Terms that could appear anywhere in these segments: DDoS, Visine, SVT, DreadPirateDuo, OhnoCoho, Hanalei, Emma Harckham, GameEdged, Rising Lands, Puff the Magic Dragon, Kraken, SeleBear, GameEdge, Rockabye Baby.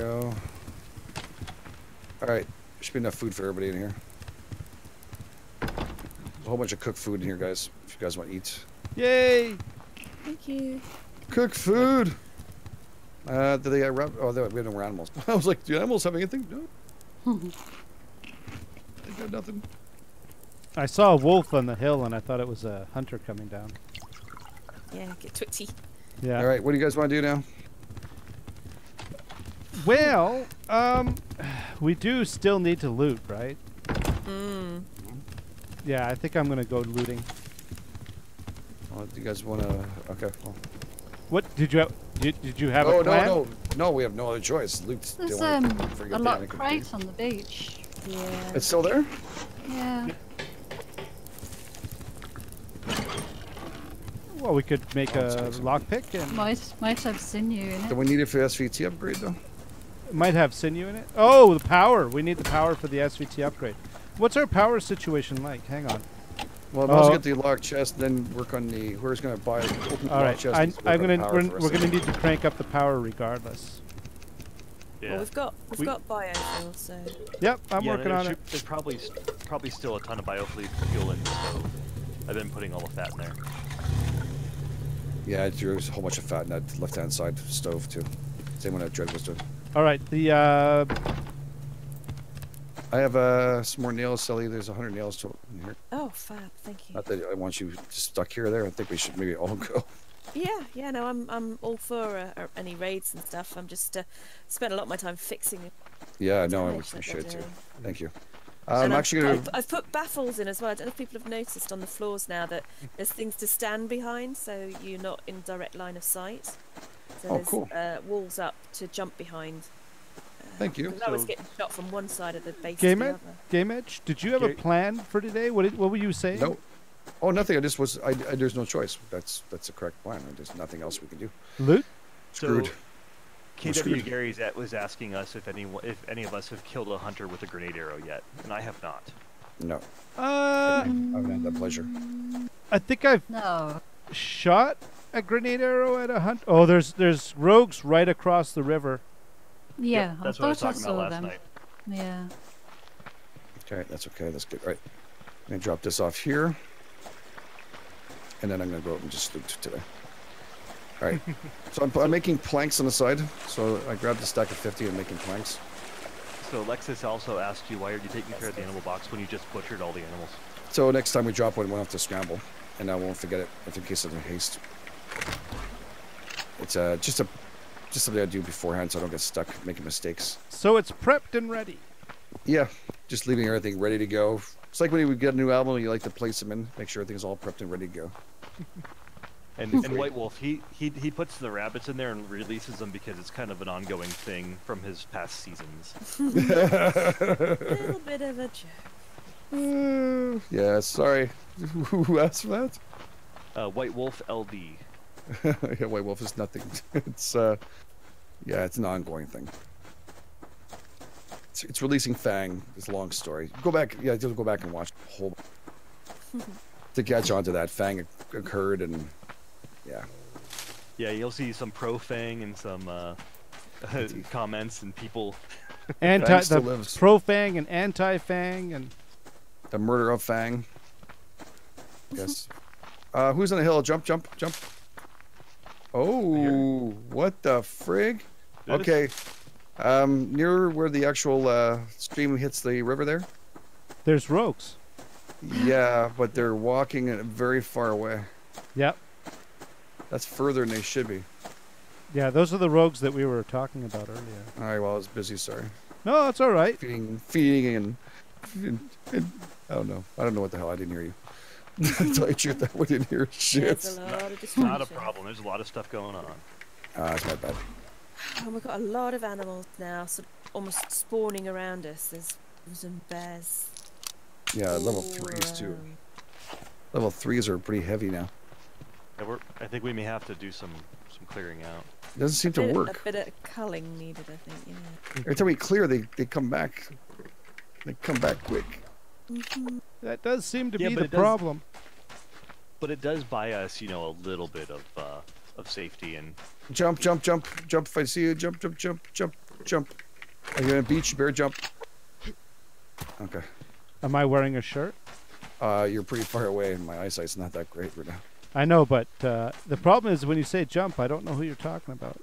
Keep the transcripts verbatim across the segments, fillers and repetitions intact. go. Alright, should be enough food for everybody in here. A whole bunch of cooked food in here, guys, if you guys want to eat. Yay! Thank you. Cooked food! Uh, do they got, oh, they, we have no more animals. I was like, do animals have anything? No. They got nothing. I saw a wolf on the hill and I thought it was a hunter coming down. Yeah, get twitchy. Yeah. Alright, what do you guys want to do now? Well, um, we do still need to loot, right? Mm. Yeah, I think I'm going to go looting. Well, do you guys want to... Okay, well. What? Did you have... Did, did you have oh, a plan? No, no, no. We have no other choice. Loot. There's um, a lot of crates on the beach. Yeah. It's still there? Yeah. yeah. Well, we could make oh, a lockpick and... Might, might have sinew in it. Do we need it for the S V T upgrade, though? It might have sinew in it. Oh, the power. We need the power for the S V T upgrade. What's our power situation like? Hang on. Well, let's oh. get the lock chest, then work on the... Who's going to buy it? Open All right. Chest I, I'm gonna, we're we're going to need to crank up the power regardless. Yeah. Well, we've got, we've we, got biofuel, so... Yep, I'm yeah, working on should, it. There's probably, probably still a ton of biofuel fuel in the stove. I've been putting all of that in there. Yeah, there's a whole bunch of fat in that left-hand side stove, too. Same one that Dread was doing. All right, the, uh... I have uh, some more nails, Sully. There's one hundred nails to in here. Oh, fab. Thank you. Not that I want you stuck here or there. I think we should maybe all go. Yeah, yeah, no, I'm I'm all for uh, any raids and stuff. I'm just uh, spent a lot of my time fixing it. Yeah, no, I appreciate it, too. Thank you. Um, I'm actually gonna... I've, I've put baffles in as well. I don't know if people have noticed on the floors now that there's things to stand behind, so you're not in direct line of sight. So oh, there's, cool. Uh, walls up to jump behind. Uh, Thank you. So I was getting shot from one side of the base to the other. GameEdged, did you have a plan for today? What did, what were you saying? No. Oh, nothing. I just was. I, I there's no choice. That's that's a correct plan. There's nothing else we can do. Loot. Screwed. So, K W Gary's at was asking us if any if any of us have killed a hunter with a grenade arrow yet, and I have not. No. Uh. I haven't had that pleasure. I think I've no shot a grenade arrow at a hunt. Oh, there's there's rogues right across the river. Yeah, yep, that's I what I was talking I about last them. night. Yeah. Okay, that's okay. That's good. All right, I'm gonna drop this off here, and then I'm gonna go up and just loot today. All right. So I'm, I'm making planks on the side. So I grabbed a stack of fifty and making planks. So Alexis also asked you, why are you taking care of the animal box when you just butchered all the animals? So next time we drop one, we'll have to scramble, and I won't forget it if in case of in haste. It's uh, just a. Just something I do beforehand so I don't get stuck making mistakes. So it's prepped and ready. Yeah, just leaving everything ready to go. It's like when you get a new album and you like to place them in, make sure everything's all prepped and ready to go. and, and White Wolf, he, he he puts the rabbits in there and releases them because it's kind of an ongoing thing from his past seasons. A little bit of a joke. Uh, yeah, sorry. Who asked for that? Uh, White Wolf L D. Yeah, White Wolf is nothing. It's uh, yeah, it's an ongoing thing. It's, it's releasing Fang. It's a long story. Go back, yeah, just go back and watch the whole to catch on to that. Fang occurred, and yeah, yeah, you'll see some pro Fang and some uh, comments and people. Anti the lives. Pro Fang and anti Fang and the murder of Fang. Yes. Uh, who's on the hill? Jump! Jump! Jump! Oh, what the frig? Okay, um, near where the actual uh, stream hits the river there? There's rogues. Yeah, but they're walking very far away. Yep. That's further than they should be. Yeah, those are the rogues that we were talking about earlier. All right, well, I was busy, sorry. No, it's all right. Feeding, feeding, and, and, and I don't know. I don't know what the hell. I didn't hear you. Tell you truth, that we didn't hear shit. There's a lot of not a problem. There's a lot of stuff going on. Ah, uh, that's my bad. Oh, we've got a lot of animals now, sort of almost spawning around us. There's some bears. Yeah, level Ooh. threes too. Level threes are pretty heavy now. Yeah, we're, I think we may have to do some some clearing out. It doesn't seem to work. A bit of culling needed, I think. Yeah. Every time we clear, they they come back. They come back quick. Mm-hmm. That does seem to yeah, be the problem. But it does buy us, you know, a little bit of uh, of safety and. Jump! Jump! Jump! Jump! If I see you, jump! Jump! Jump! Jump! Jump. Are you on a beach? You better jump. Okay. Am I wearing a shirt? Uh, you're pretty far away, and my eyesight's not that great right now. I know, but uh, the problem is when you say jump, I don't know who you're talking about.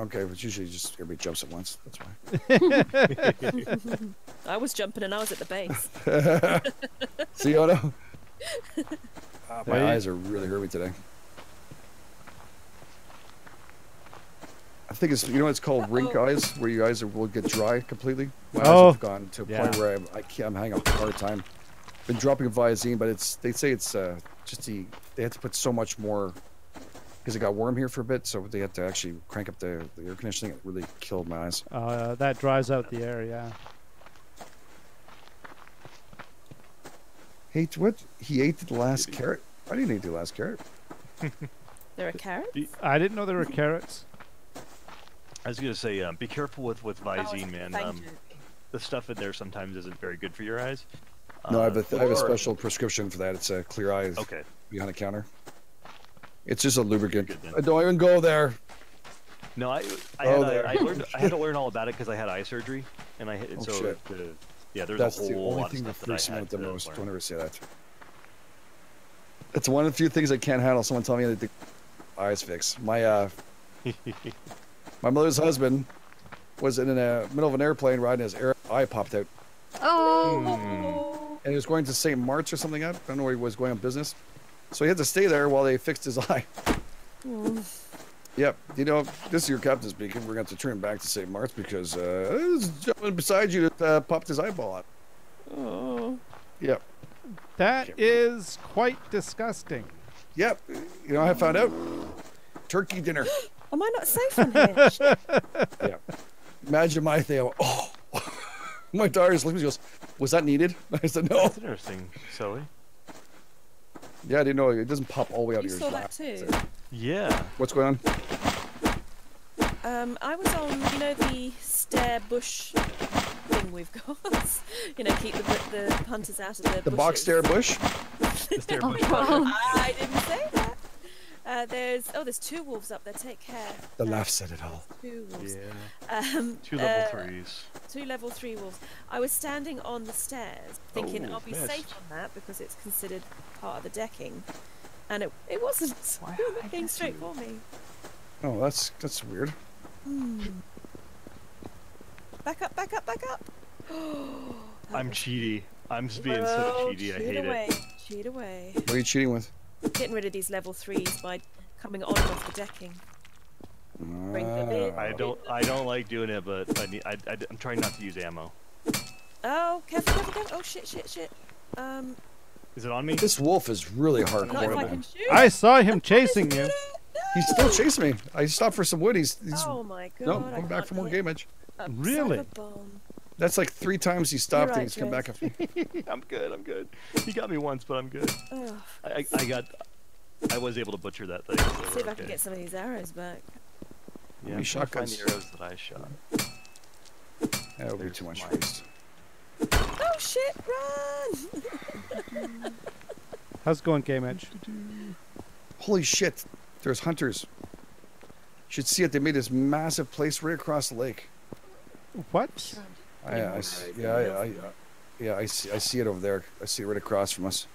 Okay, but usually just everybody jumps at once. That's why. I was jumping, and I was at the base. See, Otto? Uh, my eyes are really hurting today. I think it's, you know, it's called uh-oh. rink eyes, where your eyes are, will get dry completely. My oh. eyes have gone to a yeah. point where I'm, I can't, I'm having a hard time. Been dropping a Viazine, but it's, they say it's uh, just the, they had to put so much more, because it got warm here for a bit, so they had to actually crank up the, the air conditioning. It really killed my eyes. Uh, that dries out the air, yeah. Hey, what? He ate the last carrot? I didn't eat the last carrot. There are carrots? I didn't know there were carrots. I was gonna say, um, be careful with with Visine, man. Um, the stuff in there sometimes isn't very good for your eyes. No, uh, I, have a, I have a special prescription for that. It's a Clear Eyes. Okay. Behind the counter. It's just a lubricant. I don't even go there. No, I I, oh, had, I, I, learned, I had to learn all about it because I had eye surgery, and I and oh, so shit. The, yeah, there's That's a whole the only lot thing of stuff that freaks me out the most. Learn. Don't ever say that. It's one of the few things I can't handle. Someone telling me that the eyes fix my uh. My mother's husband was in the middle of an airplane ride, and his air eye popped out. Oh! And he was going to Saint Mart's or something. I don't know where he was going on business. So he had to stay there while they fixed his eye. Mm. Yep. You know, this is your captain speaking. We're going to have to turn back to Saint Mart's because uh, this gentleman beside you that uh, popped his eyeball out. Oh. Yep. That is quite disgusting. Yep. You know, I found out. Turkey dinner. Am I not safe in here? Yeah. Imagine my thing. Oh, my daughter just looked at me and goes, "Was that needed?" I said, "No." That's interesting, Sully. Yeah, I didn't know it doesn't pop all the way out you of your. You saw that too. So, yeah. What's going on? Um, I was on, you know, the stair bush thing we've got. You know, keep the the hunters out of the. The bushes. Box stair bush. The stair bush. Oh, I didn't say that. Uh, there's oh, there's two wolves up there. Take care. The uh, laugh said it all. Two wolves. Yeah. Um, two level uh, threes. Two level three wolves. I was standing on the stairs, thinking oh, I'll be missed. safe on that because it's considered part of the decking, and it it wasn't. Why it was looking straight you? for me. Oh, that's that's weird. Mm. Back up! Back up! Back up! I'm cheaty. I'm being oh, so cheaty. I hate away. it. Cheat away. What are you cheating with? Getting rid of these level threes by coming on and off the decking. Bring them in. I don't, I don't like doing it, but I need, I, I, I'm trying not to use ammo. Oh, careful, careful, careful! Oh shit, shit, shit! Um. Is it on me? This wolf is really hard. Not if I can shoot. I saw him chasing you. No. He's still chasing me. I stopped for some wood. He's. he's oh my god! No, I'm back for more GameEdged. Really? That's like three times he stopped right, and he's Chris. come back after me. I'm good, I'm good. He got me once, but I'm good. Oh. I, I got... I was able to butcher that thing. So see if okay. I can get some of these arrows back. Yeah, I'm shotguns. Find the arrows that I shot. That would be too much waste. Oh shit, run! How's it going, GameEdge? Holy shit, there's hunters. You should see it, they made this massive place right across the lake. What? I, I, I, yeah, I, I, yeah, I see, I see it over there. I see it right across from us.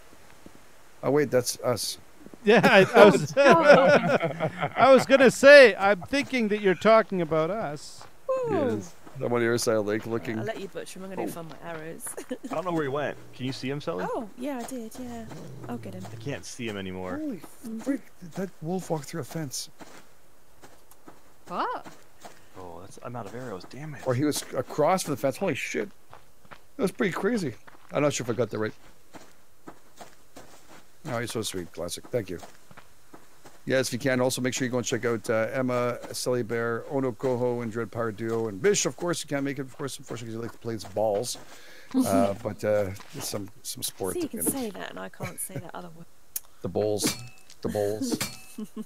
Oh wait, that's us. Yeah, I, I was. I was gonna say, I'm thinking that you're talking about us. Yes. I'm on the other side of the lake looking. I'll let you butcher him. I'm gonna oh. find my arrows. I don't know where he went. Can you see him, Sully? Oh yeah, I did. Yeah, I'll get him. I can't see him anymore. Holy frick! That wolf walked through a fence. What? Oh, that's, I'm out of arrows, damn it. Or he was across from the fence. Holy shit. That was pretty crazy. I'm not sure if I got that right. Oh, you're so sweet, Classic. Thank you. Yes, if you can, also make sure you go and check out uh, Emma, SeleBear, OhnoCoho, and DreadPirateDuo, and Bish, of course. You can't make it, of course, unfortunately, because you like to play his balls. Uh, but uh, some, some sport. See, you can and, say that, and I can't say that other word. The bowls. The bowls.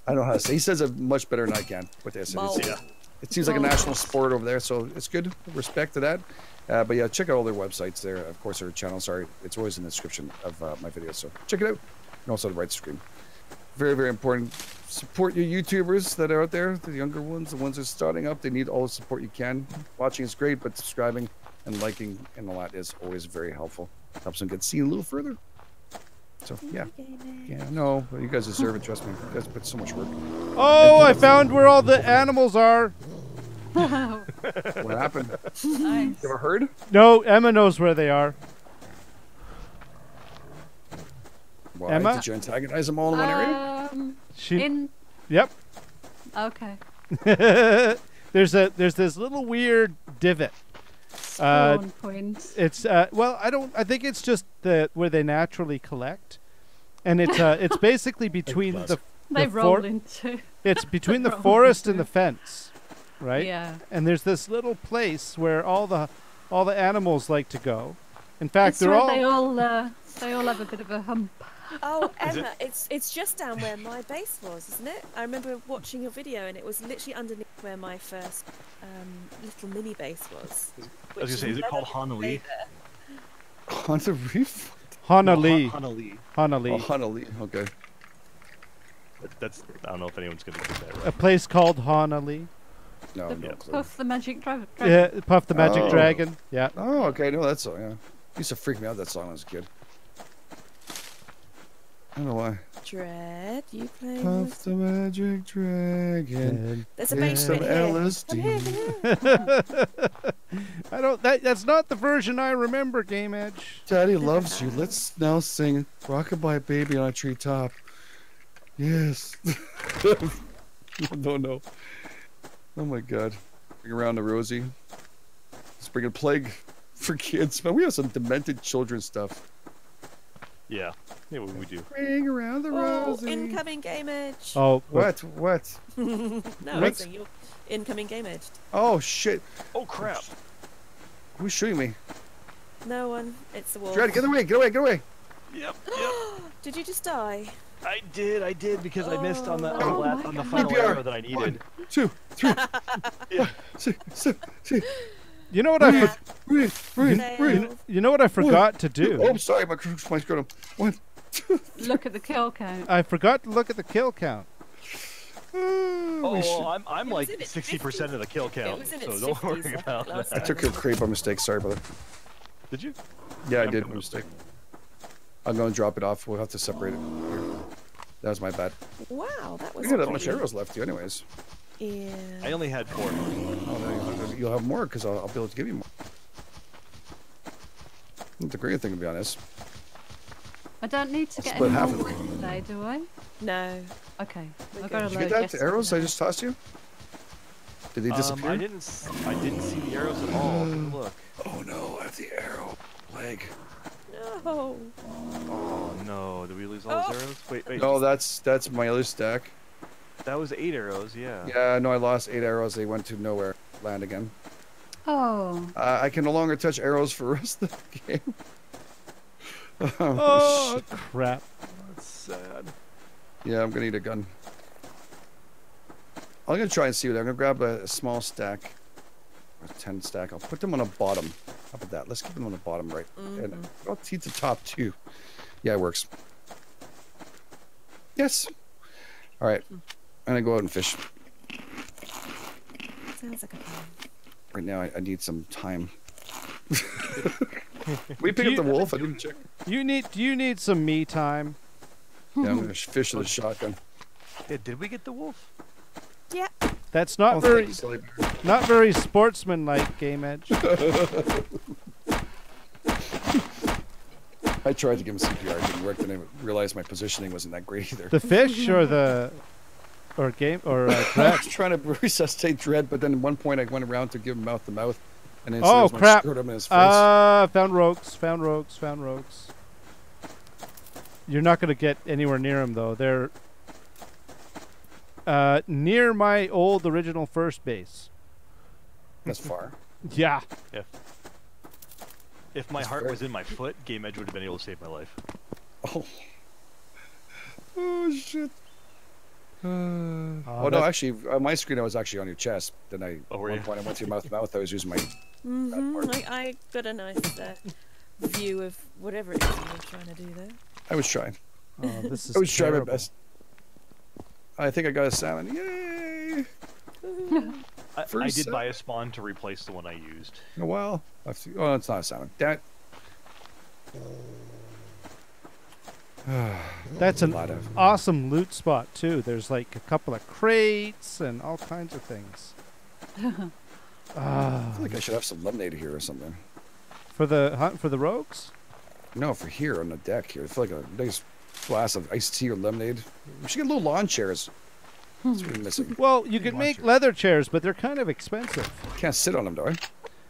I don't know how to say. He says it much better than I can. What they say. Yeah. It seems like a national sport over there, so it's good. Respect to that. Uh, but yeah, check out all their websites there. Of course, their channel. Sorry, it's always in the description of uh, my videos, so check it out. And also the right screen. Very, very important. Support your YouTubers that are out there, the younger ones, the ones that are starting up. They need all the support you can. Watching is great, but subscribing and liking and a lot is always very helpful. Helps them get seen a little further. So yeah, yeah, no, you guys deserve it. Trust me, you guys put so much work. Oh, I found where all the animals are. Wow. What happened? Nice. You ever heard? No, Emma knows where they are. Why Emma? Did you antagonize them all in one area? Um, she, in... Yep. Okay. There's a there's this little weird divot. Uh, point. It's uh, well, I don't. I think it's just the where they naturally collect, and it's uh, it's basically between the. They the roll into. It's between the forest into. and the fence, right? Yeah. And there's this little place where all the all the animals like to go. In fact, they're all. They all uh, they all have a bit of a hump. Oh, Emma, it? it's it's just down where my base was, isn't it? I remember watching your video, and it was literally underneath where my first um, little mini base was. I was gonna say, is it called Hanalei? Hanalei? Hanalei. Hanalei. Hanalei. Hanalei. Okay. That, that's I don't know if anyone's gonna get that right. A place called Hanalei. No, the, no clue. Puff the Magic Dragon. Yeah, Puff the Magic oh. Dragon. Yeah. Oh, okay. No, that song. Yeah. It used to freak me out that song when I was a kid. I don't know why. Dread, you play Puff the Magic Dragon. There's a bass in L S D. I don't. That, that's not the version I remember. Game Edge. Daddy loves you. Let's now sing "Rockabye Baby" on a treetop. Yes. No, no. Oh my God. Ring Around the Rosy. Let's bring a plague for kids. Man, we have some demented children stuff. Yeah. Yeah, what we do. Ring around the oh, rosy. Incoming GameEdged. Oh, what? What? No, I'm saying you're incoming GameEdged. Oh, shit. Oh, crap. Who's shooting me? No one. It's the wolf. Dread, get away, get away, get away. Yep, yep. Did you just die? I did, I did, because oh, I missed on the, on oh the, on the final arrow that I needed. One, two, three. Yeah. Six, six, six. You know what breathe, I breathe, breathe, breathe. You know what I forgot One, to do? Oh, I'm sorry, my my scrotum. One, two, look at the kill count. I forgot to look at the kill count. Oh, oh I'm I'm like sixty percent of the kill count, so don't worry about that. I took your crate by mistake. Sorry, brother. Did you? Yeah, yeah I I'm did by mistake. I'm gonna drop it off. We'll have to separate it. Here. That was my bad. Wow, that was. We had that much arrows left, you, anyways. Yeah. I only had four. Oh, you'll have more because I'll, I'll be able to give you more. That's the great thing, to be honest. I don't need to I'll get split any half more of today, do I? No. Okay. I've got a Did you get that yesterday. arrows I just tossed you? Did they disappear? Um, I didn't. I didn't see the arrows at all. Look. Oh no! I have the arrow leg. No. Oh no! Did we lose all oh. those arrows? Wait, wait. No, that's that's my other stack. That was eight arrows, yeah. Yeah, no, I lost eight arrows. They went to nowhere, land again. Oh. Uh, I can no longer touch arrows for the rest of the game. oh, oh crap. That's sad. Yeah, I'm going to need a gun. I'm going to try and see what I'm going to grab a, a small stack, a ten stack. I'll put them on the bottom. How about that? Let's keep them on the bottom, right? Mm-hmm. And I'll teach the top two. Yeah, it works. Yes. All right. Mm-hmm. I'm gonna go out and fish. Sounds like a plan. Right now, I, I need some time. we picked up the wolf. I didn't check. You need. Do you need some me time? Yeah, I'm gonna fish with a shotgun. Yeah, did we get the wolf? Yeah. That's not oh, very, you, not very sportsman-like, Game Edge. I tried to give him C P R. It didn't work. Then I realized my positioning wasn't that great either. The fish or the. Or game or uh, I was trying to resuscitate Dread, but then at one point I went around to give him mouth to mouth, and then oh crap! I him in his face. Uh, found rogues, found rogues, found rogues. You're not gonna get anywhere near him though. They're uh, near my old original first base. That's far. Yeah. Yeah. If my That's heart fair. was in my foot, Game Edge would have been able to save my life. Oh. Oh shit. Uh, oh, oh no! Actually, on my screen I was actually on your chest. Then I, oh, at one yeah. point, I went to your mouth to mouth. I was using my. Mm-hmm. I, I got a nice uh, view of whatever it is you were trying to do there. I was trying. Oh, this is. I was terrible. trying my best. I think I got a salmon. Yay! I, I did buy a spawn to replace the one I used. Well, I've seen, oh, it's not a salmon. Damn it. That's an of... awesome loot spot, too. There's like a couple of crates and all kinds of things. uh, I feel like I should have some lemonade here or something. For the hunt for the rogues? No, for here on the deck here. I feel like a nice glass of iced tea or lemonade. We should get little lawn chairs. That's what we're missing. Well, you could make chairs. Leather chairs, but they're kind of expensive. Can't sit on them, do I?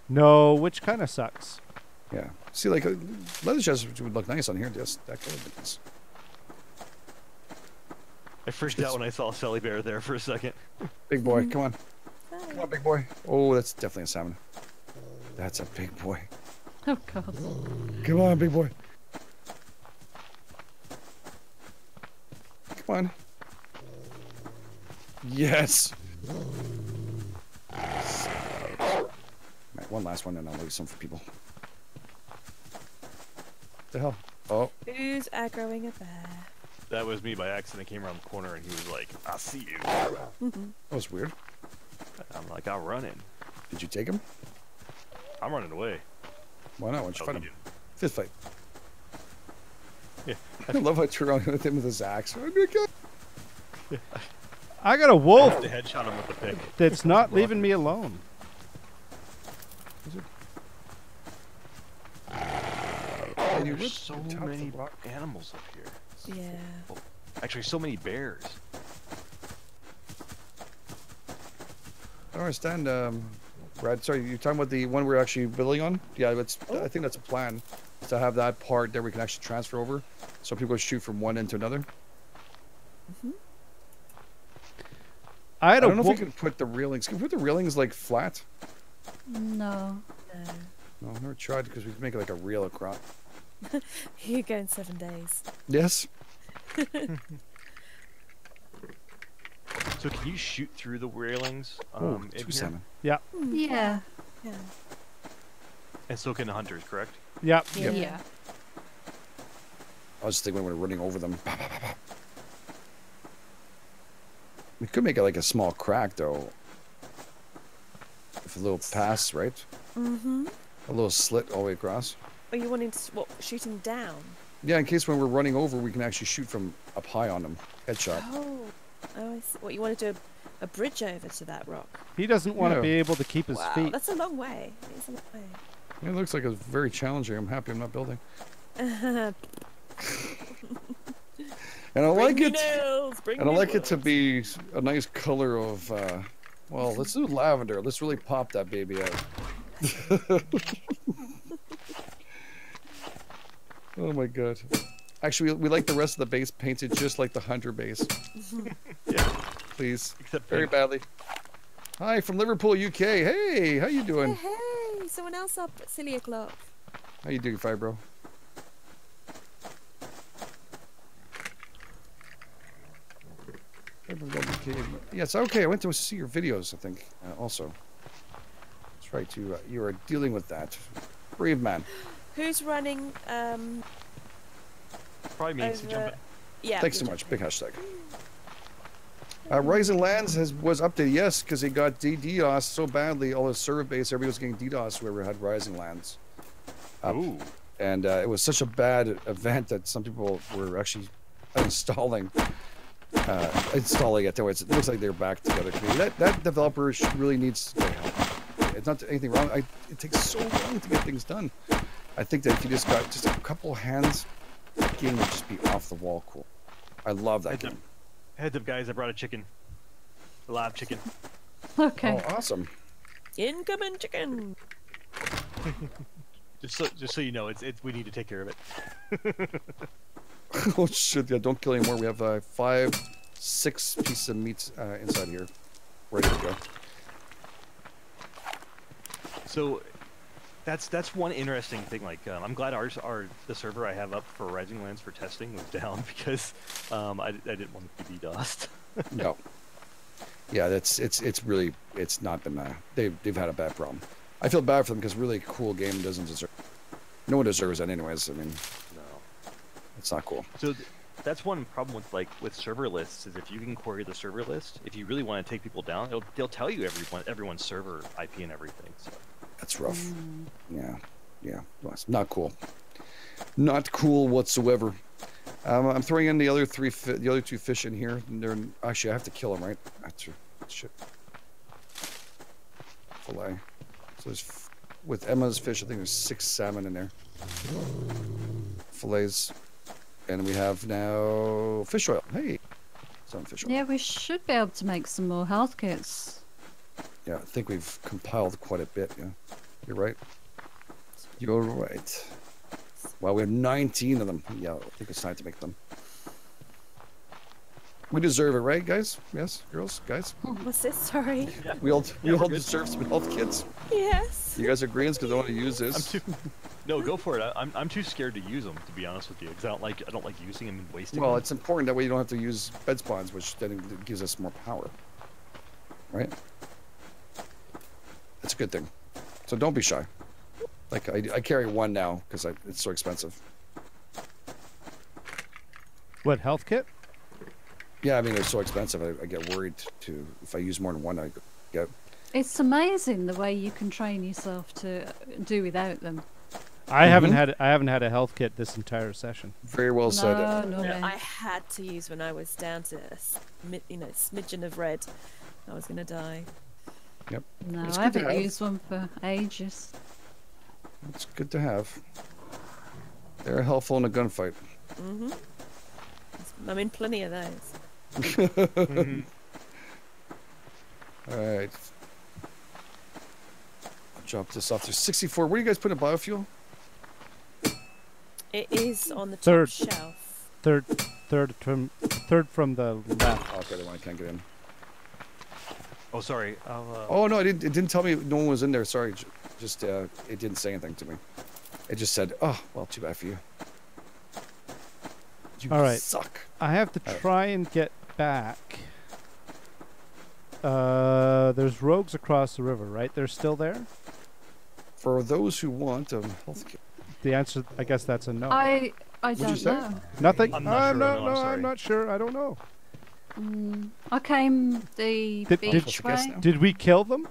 No, which kind of sucks. Yeah. See, like, uh, leather chairs would look nice on here. Just that kind of nice. I freaked out when I saw SeleBear there for a second. Big boy, come on. Come on, big boy. Oh, that's definitely a salmon. That's a big boy. Of course. Come on, big boy. Come on. Yes. All right, one last one, and I'll leave some for people. What the hell? Oh. Who's aggroing a bear? That was me by accident. I came around the corner, and he was like, "I see you." Mm-hmm. That was weird. I'm like, I'm running. Did you take him? I'm running away. Why not? Why don't you oh, fight him? Fist fight. Yeah. I, I love how I turn around with him with his axe. Yeah. I got a wolf. I have to headshot him with the pick. That's not leaving me alone. Is it? Oh, there's There's so many animals up here. Yeah. Well, actually, so many bears. I don't understand, um, Brad. Sorry, you're talking about the one we're actually building on? Yeah, that's, oh. I think that's a plan, is to have that part there we can actually transfer over, so people shoot from one end to another. Mm-hmm. I, had I don't a know if you can put the railings. Can we put the railings like flat? No. No, no I've never tried because we can make it like a rail across. You go in seven days. Yes. So can you shoot through the railings? Um, Ooh, two salmon. Yeah. Yeah. Yeah. And so can the hunters, correct? Yep. Yep. Yeah. I was just thinking when we're running over them. Bah, bah, bah, bah. We could make it like a small crack, though. With a little pass, right? Mm-hmm. A little slit all the way across. Are you wanting to, what, shooting down? Yeah, in case when we're running over, we can actually shoot from up high on them. Headshot. Oh. Oh, I see. What, you want to do a, a bridge over to that rock? He doesn't want yeah. to be able to keep his wow, feet. That's a long way. It's a long way. It looks like it's very challenging. I'm happy I'm not building. and I Bring like it. Nails. Bring and I like nails. It to be a nice color of. Uh, well, let's do lavender. Let's really pop that baby out. Oh my god. Actually, we, we like the rest of the base painted just like the hunter base. Yeah, please. Except very badly. Hi, from Liverpool, U K. Hey, how you doing? Hey, hey. Someone else up at silly o'clock. How you doing, Fibro? Yes, okay. I went to see your videos, I think, uh, also. That's right, you, uh, you are dealing with that. Brave man. Who's running... Um... Probably me, so jump in. Yeah. Thanks so much. Big hashtag. Uh, Rising Lands has, was updated, yes, because he got DDoS so badly. All his server base, everybody was getting DDoS whoever had Rising Lands. Up. Ooh. And uh, it was such a bad event that some people were actually installing, uh, installing it. It looks like they're back together. That that developer really needs to help. It's not anything wrong. I, it takes so long to get things done. I think that if you just got just a couple hands. That game would just be off the wall cool. I love that heads game. Up. Heads up, guys! I brought a chicken, a live chicken. Okay. Oh, awesome. Incoming chicken. just so, just so you know, it's it's we need to take care of it. Oh shit! Yeah, don't kill anymore. We have uh, five, six pieces of meat uh, inside here, ready to go. So. That's that's one interesting thing. Like, um, I'm glad ours, our the server I have up for Rising Lands for testing was down because um, I, I didn't want it to be DDoSed. No. Yeah, that's it's it's really it's not been uh, they've they've had a bad problem. I feel bad for them because really cool game doesn't deserve. No one deserves that anyways. I mean, no, it's not cool. So th that's one problem with like with server lists is if you can query the server list, if you really want to take people down, it'll, they'll tell you everyone everyone's server I P and everything. So. That's rough. Mm. Yeah, yeah, well, it's not cool. Not cool whatsoever. Um, I'm throwing in the other three, fi the other two fish in here. And they're actually I have to kill them, right? That's shit. Fillet. So there's with Emma's fish, I think there's six salmon in there. Fillets. And we have now fish oil. Hey, some fish oil. Yeah, we should be able to make some more health kits. Yeah, I think we've compiled quite a bit. Yeah, you're right. You're right. Wow, we have nineteen of them. Yeah, I think it's time to make them. We deserve it, right, guys? Yes, girls, guys. What's this? Sorry. Yeah. We all we yeah, all deserve some health kits. Yes. You guys are greens because I want to use this. I'm too... No, go for it. I, I'm I'm too scared to use them, to be honest with you, because I don't like I don't like using them and wasting. Well, them. It's important that way you don't have to use bed spawns, which then gives us more power. Right. That's a good thing. So don't be shy. Like I, I carry one now because it's so expensive. What health kit? Yeah, I mean, they're so expensive, I, I get worried, too. If I use more than one, I get... It's amazing the way you can train yourself to do without them. I mm-hmm. haven't had I haven't had a health kit this entire session. Very well no, said. No, yeah. I had to use when I was down to a you know, smidgen of red. I was going to die. Yep. No, I haven't have. used one for ages. It's good to have. They're helpful in a gunfight. Mm-hmm. I'm in plenty of those. mm-hmm. All right, I'll drop this off. There's sixty-four. Where do you guys put in biofuel? It is on the third top shelf. Third, third from, third from the left. Oh, okay, the one I can't get in. Oh, sorry. I'll, uh... Oh no, it didn't. It didn't tell me no one was in there. Sorry, just uh, it didn't say anything to me. It just said, "Oh, well, too bad for you. You All right. suck." I have to right. try and get. Back. Uh, there's rogues across the river, right? They're still there? For those who want a health care. The answer, I guess that's a no. I, I don't know. Nothing? I'm not, I'm sure not, no, I'm, I'm not sure. I don't know. Mm, I came the did, beach did, way. Did we kill them?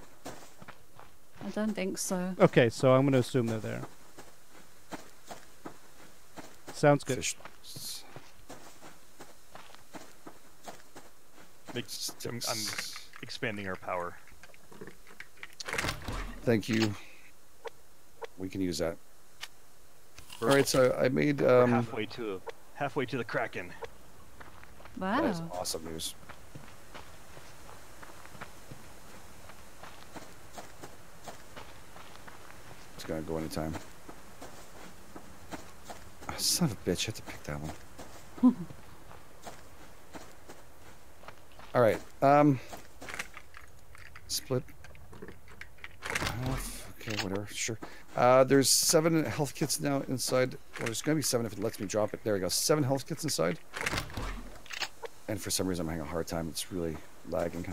I don't think so. Okay, so I'm going to assume they're there. Sounds good. Fish. I'm, I'm expanding our power. Thank you. We can use that. We're All right, so I made um, halfway to halfway to the Kraken. Wow, that is awesome news. It's gonna go anytime. Oh, son of a bitch! I have to pick that one. All right, um, split half, okay, whatever, sure. Uh, there's seven health kits now inside, or there's gonna be seven if it lets me drop it. There we go, seven health kits inside. And for some reason I'm having a hard time, it's really lagging.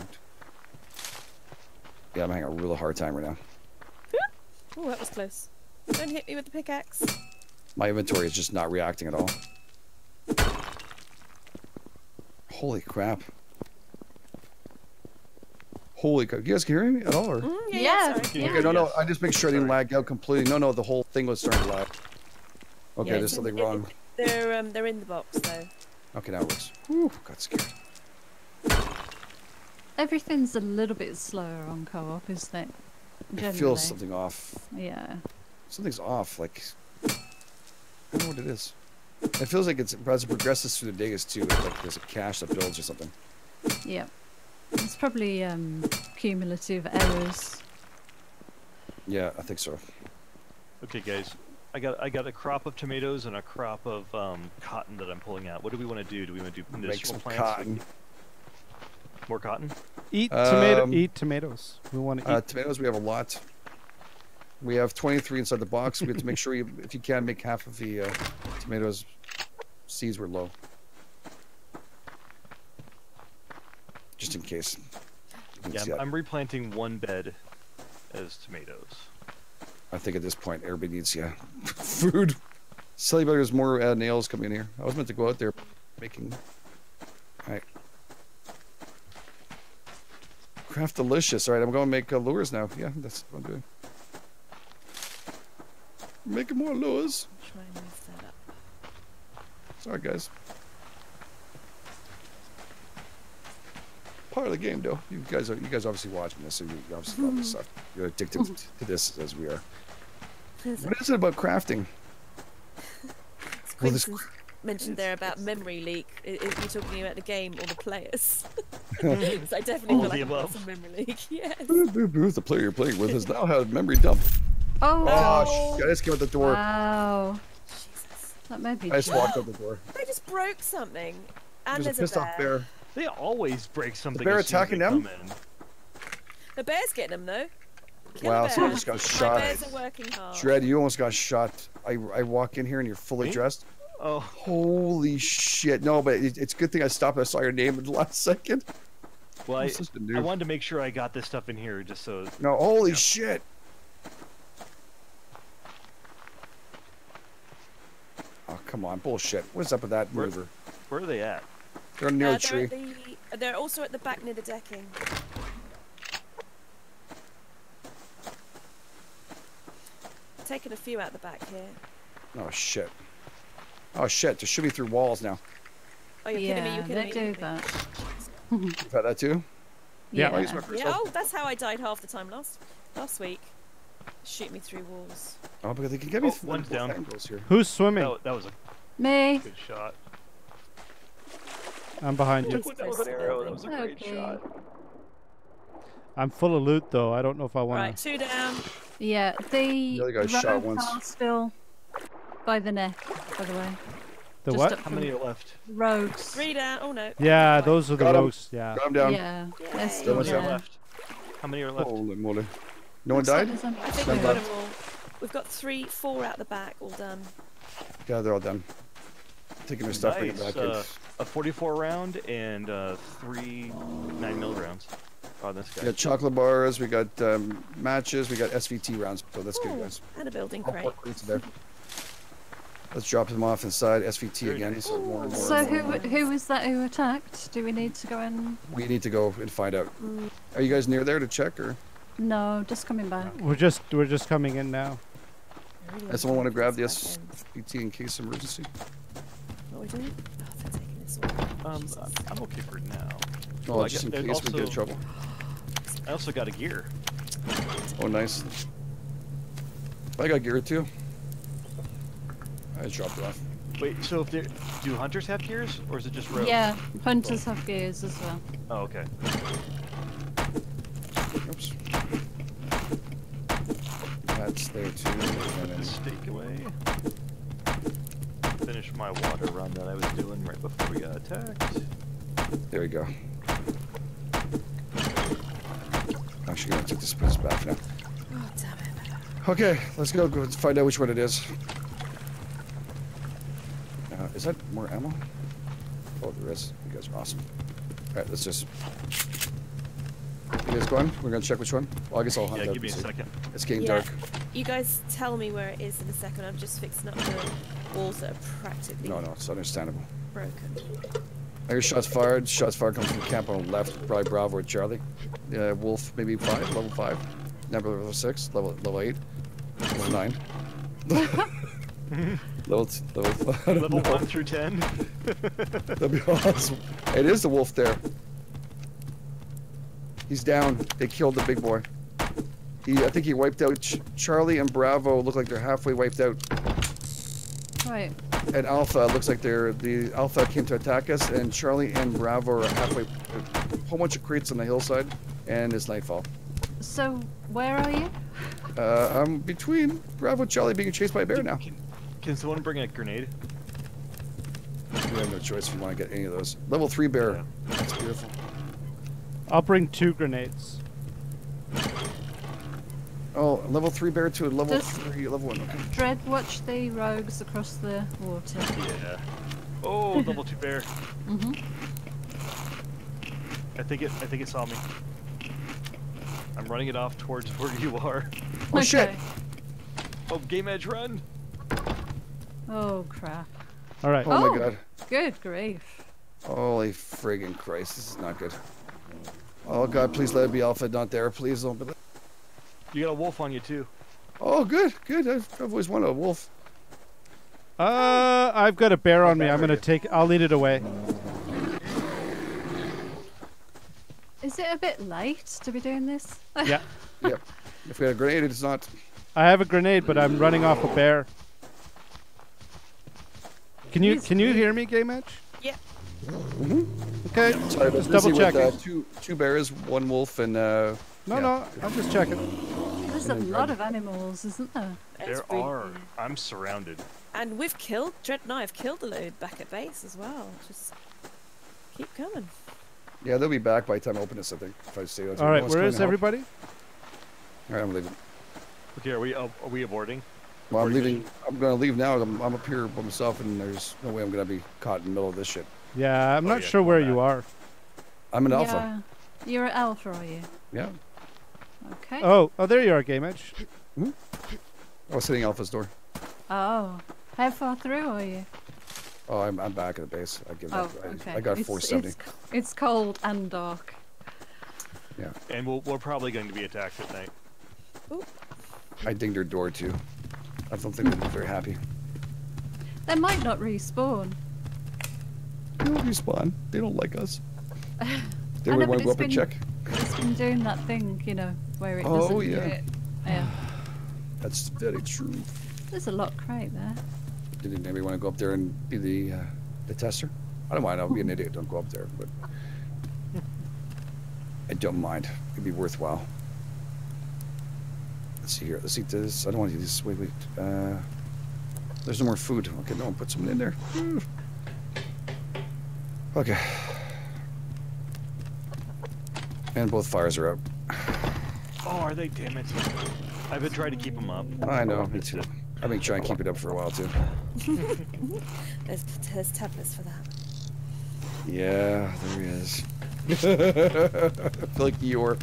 Yeah, I'm having a real hard time right now. Oh, that was close. Don't hit me with the pickaxe. My inventory is just not reacting at all. Holy crap. Holy cow. You guys can hear me at all? Or? Mm, yeah. yeah. Okay, yeah. no, no. I just make sure I didn't lag out completely. No, no. The whole thing was starting to lag. Okay, yeah, there's something wrong. They're um, they're in the box though. Okay, that works. Ooh, got scared. Everything's a little bit slower on co-op, isn't it? Generally. It feels something off. Yeah. Something's off. Like I don't know what it is. It feels like it's as it progresses through the days too. It's like there's a cache that builds or something. Yeah. It's probably um, cumulative errors. Yeah, I think so. Okay, guys, I got I got a crop of tomatoes and a crop of um, cotton that I'm pulling out. What do we want to do? Do we want to do medicinal Make some plants? Cotton. More cotton. Eat um, tomato. Eat tomatoes. We want to eat uh, tomatoes. We have a lot. We have twenty-three inside the box. We have to make sure you, if you can, make half of the uh, tomatoes. Seeds were low. Just in case. Yeah, I'm, I'm replanting one bed as tomatoes. I think at this point, everybody needs yeah food. SeleBear's more uh, nails coming in here. I was meant to go out there, make working. All right. Craft delicious. All right, I'm going to make uh, lures now. Yeah, that's what I'm doing. Making more lures. Try and mess that up. Sorry, guys. Part of the game, though. You guys are you guys are obviously watching this, so you obviously love this stuff. You're addicted to this as we are. What is it about crafting? Well, this mentioned there about memory leak. Is you talking about the game or the players? So I definitely feel like I've got some memory leak. Yes. The player you're playing with has now had a memory dump. Oh, oh sh I just came out the door. Wow. Jesus. That might be. I just walked out the door. They just broke something. And there's, there's a, a pissed-off bear. They always break something. The bear attacking them. The bear's getting them though. Kill wow, someone just got shot. My bears are working hard. Dread, you almost got shot. I I walk in here and you're fully Me? dressed. Oh, holy shit! No, but it, it's a good thing I stopped. I saw your name in the last second. Well, I, I wanted to make sure I got this stuff in here just so. No, holy yeah. shit! Oh come on, bullshit! What's up with that where, river? Where are they at? They're near uh, the tree. The, they're also at the back near the decking. Taking a few out the back here. Oh shit! Oh shit! Just shoot me through walls now. Oh, you're yeah, kidding me! You're kidding me! Yeah, they do that. You've had that too? Yeah. Yeah. I use my first yeah. Oh, that's how I died half the time last last week. Shoot me through walls. Oh, because they can get me. Oh, one's down. Angles here. Who's swimming? That, that was a me. Good shot. I'm behind you. That was an arrow. That was a great okay. shot. I'm full of loot though. I don't know if I want. Right, two down. Yeah, they the shot once. Still by the neck, by the way. The Just what? How many are left? Rogues. Three down. Oh no. Yeah, oh, those are the rogues. Yeah. Got him down. Yeah. yeah. Still much left. How many are left? Holy moly! No one died. I think we've got them all. We've got three, four out the back, all done. Yeah, they're all done. Taking their stuff, bringing it back in. A forty-four round and uh, three nine mil rounds. Oh, this guy. We got chocolate bars, we got um, matches, we got S V T rounds, so that's Ooh, good, guys. And a building crate. There. Let's drop them off inside S V T again. So, more and more so and more who and more. who was that who attacked? Do we need to go in? We need to go and find out. Mm. Are you guys near there to check or? No, just coming back. We're just we're just coming in now. Does someone want to grab the S V T in case of emergency? What are we doing? Um, I'm okay for now. Oh, well, just I in case also, we get in trouble. I also got a gear. Oh, nice. I got gear too. I dropped it off. Wait, so if they do hunters have gears, or is it just rogues? Yeah, hunters oh. have gears as well. Oh, okay. Oops. That's there too. And then stake away. Finish my water run that I was doing right before we got attacked. There we go. I'm actually gonna take this place back now. Oh, damn it. Okay, let's go, go find out which one it is. Uh, is that more ammo? Oh, there is. You guys are awesome. Alright, let's just. You guys going? We're gonna check which one. Well, I guess I'll hunt yeah, that. Give me a second. It's getting yeah. dark. You guys tell me where it is in a second. I'm just fixing up the walls that are practically. No, no, it's understandable. Broken. I hear shots fired. Shots fired comes from camp on the left. Probably Bravo or Charlie. Uh, Wolf, maybe five, level five. Number level six, level level eight, level nine. level t level. Level know. one through ten. That'd be awesome. It is the wolf there. He's down. They killed the big boy. He, I think he wiped out Ch Charlie and Bravo. Look like they're halfway wiped out. Right. And Alpha looks like they're the Alpha came to attack us, and Charlie and Bravo are halfway. A whole bunch of crates on the hillside, and it's nightfall. So where are you? Uh, I'm between Bravo and Charlie being chased by a bear now. Can, can someone bring a grenade? We have no choice if we want to get any of those. Level three bear. Yeah. That's beautiful. I'll bring two grenades. Oh, level three bear to a level Does three, level one. Okay. Dread, watch the rogues across the water. Yeah. Oh, level two bear. Mm-hmm. I think it. I think it saw me. I'm running it off towards where you are. Oh okay. shit! Oh, Game Edge, run! Oh crap! All right. Oh, oh my god. Good grief. Holy friggin' Christ, this is not good. Oh God, please let it be Alpha, not there. Please don't be. You got a wolf on you too. Oh, good, good. I've, I've always wanted a wolf. Uh, I've got a bear on me. I'm gonna take. I'll lead it away. Is it a bit light to be doing this? Yeah. Yep. If we had a grenade, it's not. I have a grenade, but I'm running off a bear. Can you can you hear me, Game Edge? Yeah. Mm-hmm. Okay. Sorry, just double check with, uh, two two bears, one wolf, and uh. No, yeah. no, I'm just checking. There's a lot of animals, isn't there? There That's are. Weird. I'm surrounded. And we've killed, Dread and I have killed a load back at base as well. Just keep coming. Yeah, they'll be back by the time I open this, I think. If I stay on. All right, where is everybody? All right, I'm leaving. Okay, are we uh, are we aborting? Well, I'm leaving. Vision? I'm gonna leave now. I'm, I'm up here by myself, and there's no way I'm gonna be caught in the middle of this shit. Yeah, I'm oh, not yeah, sure where back. you are. I'm an yeah. alpha. You're an alpha, are you? Yeah. Okay. Oh, oh, there you are, Game Edge. Hmm? I was hitting Alpha's door. Oh, how far through are you? Oh, I'm I'm back at the base. I give oh, that, okay. I, I got it's, four seventy. It's, it's cold and dark. Yeah. And we'll, we're probably going to be attacked at night. Ooh. I dinged her door too. I don't think they're very happy. They might not respawn. They don't respawn. They don't like us. They would want to go up been, and check. It's been doing that thing, you know, where it oh, doesn't yeah. do it. Yeah. That's very true. There's a lock right there. Didn't anybody want to go up there and be the uh, the tester? I don't mind. I'll be an idiot. Don't go up there, but I don't mind. It'd be worthwhile. Let's see here. Let's eat this. I don't want to eat this. Wait, wait. Uh, there's no more food. Okay, no one put something in there. Okay. And both fires are out. Oh, are they? Damn it! I've been trying to keep them up. I know. Me too. I've been trying to keep it up for a while too. there's, there's tablets for that. Yeah, there is. I feel like you're.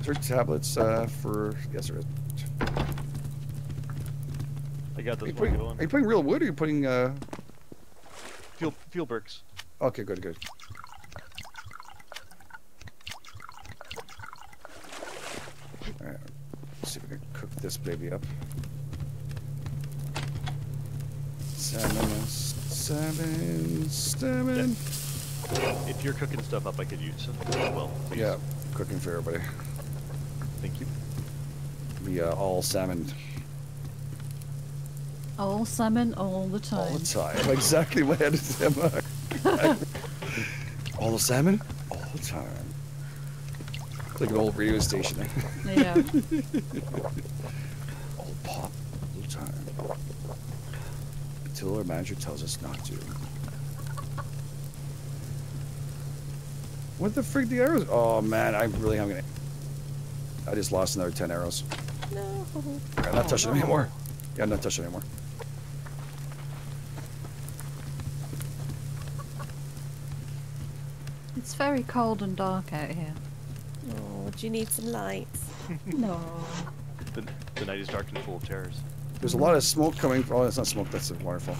Is there tablets uh, for? Yes, there is. I got those. Are you putting, are you putting real wood, or are you putting uh? Fuel fuel bricks. Okay, good, good. All right, let's see if we can cook this baby up. Salmon, salmon, salmon. Yeah. If you're cooking stuff up, I could use some as well. Please. Yeah, cooking for everybody. Thank you. We are uh, all salmon. All salmon, all the time. All the time. Exactly what it is, Emma. All the salmon, all the time. It's like an old radio station. Yeah. All pop, all the time. Until our manager tells us not to. What the frig? The arrows? Oh man, I really am gonna. I just lost another ten arrows. No. I'm not touching them anymore. Yeah, I'm not touching them anymore. It's very cold and dark out here. Oh, do you need some lights? No. The, the night is dark and full of terrors. There's a lot of smoke coming. Oh, that's not smoke. That's a waterfall.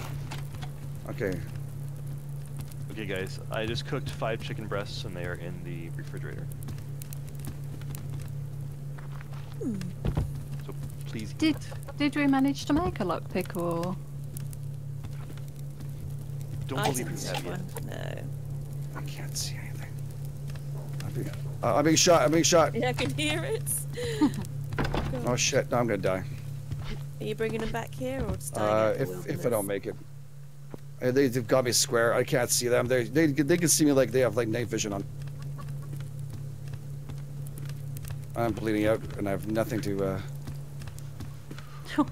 Okay. Okay, guys. I just cooked five chicken breasts, and they are in the refrigerator. Hmm. So please. Did did we manage to make a lockpick or? Don't believe we have one. No. I can't see anything. I'd be, uh, I'm being shot. I'm being shot. Yeah, I can hear it. Oh shit! No, I'm gonna die. Are you bringing them back here or just dying uh, if wilderness? If I don't make it, uh, they, they've got me square. I can't see them. They they they can see me like they have like night vision on. I'm bleeding out and I have nothing to. Uh...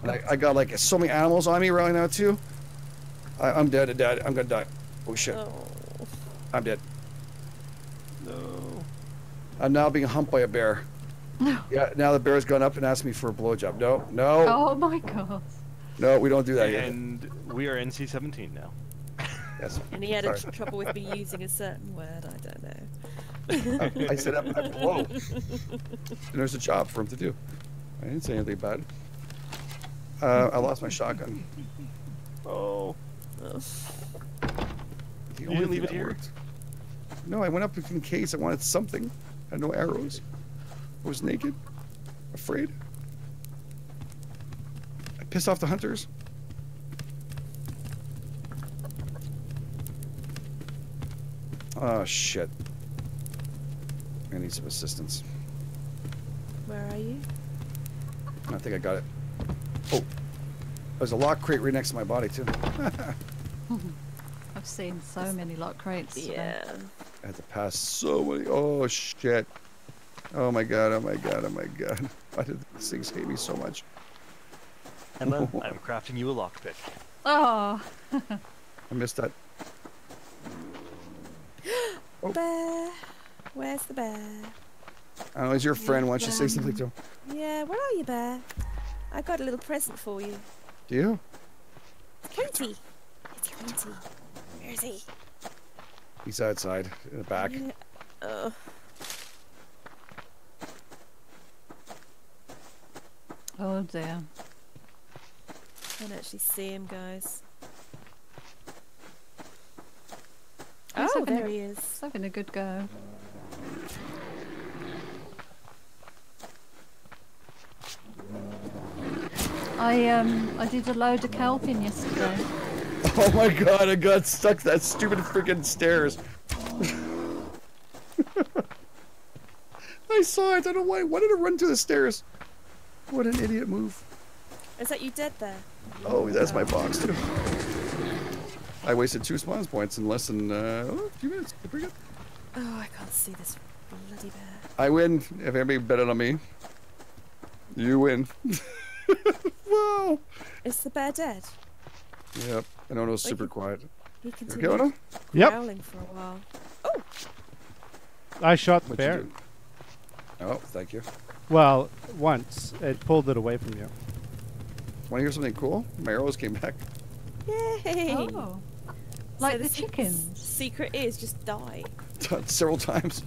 I, I got like so many animals on me right now too. I, I'm dead. I'm dead. I'm gonna die. Oh shit! Oh. I'm dead. No. I'm now being humped by a bear. No. Yeah, now the bear's gone up and asked me for a blowjob. No, no. Oh my god. No, we don't do that yet. And we are N C seventeen now. Yes. And he had a trouble with me using a certain word, I don't know. I, I said, I blow. And there's a job for him to do. I didn't say anything bad. Uh, I lost my shotgun. Oh. Oh. The only you didn't leave it here? Worked. No, I went up in case I wanted something. I had no arrows. I was naked. Afraid. I pissed off the hunters. Oh, shit. I need some assistance. Where are you? I think I got it. Oh. There's a lock crate right next to my body, too. I've seen so many lock crates. Yeah. Today. I had to pass so many. Oh, shit. Oh, my God. Oh, my God. Oh, my God. Why did these things hate me so much? Emma, I'm crafting you a lockpick. Oh. I missed that. Oh. Bear. Where's the bear? I know, he's your friend. Why don't you say something to him? Yeah, where are you, bear? I got a little present for you. Do you? Plenty. It's plenty. Where is he? He's outside, in the back. Yeah. Oh. Oh, damn. I don't actually see him, guys. He's oh, there a, he is. He's having a good go. I um I did a load of kelping yesterday. Oh my God! I got stuck that stupid freaking stairs. I saw it. I don't know why. Why did I run to the stairs? What an idiot move! Is that you dead there? Oh, that's oh. my box too. I wasted two spawn points in less than uh, oh, a few minutes. Pretty good. Oh, I can't see this bloody bear. I win. If anybody bet on me, you win. Wow. Is the bear dead? Yep. And Ono's super quiet. You can do it. Yep. Growling for a while. Oh. I shot the bear. Oh, thank you. Well, once it pulled it away from you. Want to hear something cool? My arrows came back. Yay! Oh. Like so the chickens. Secret is just die. Several times.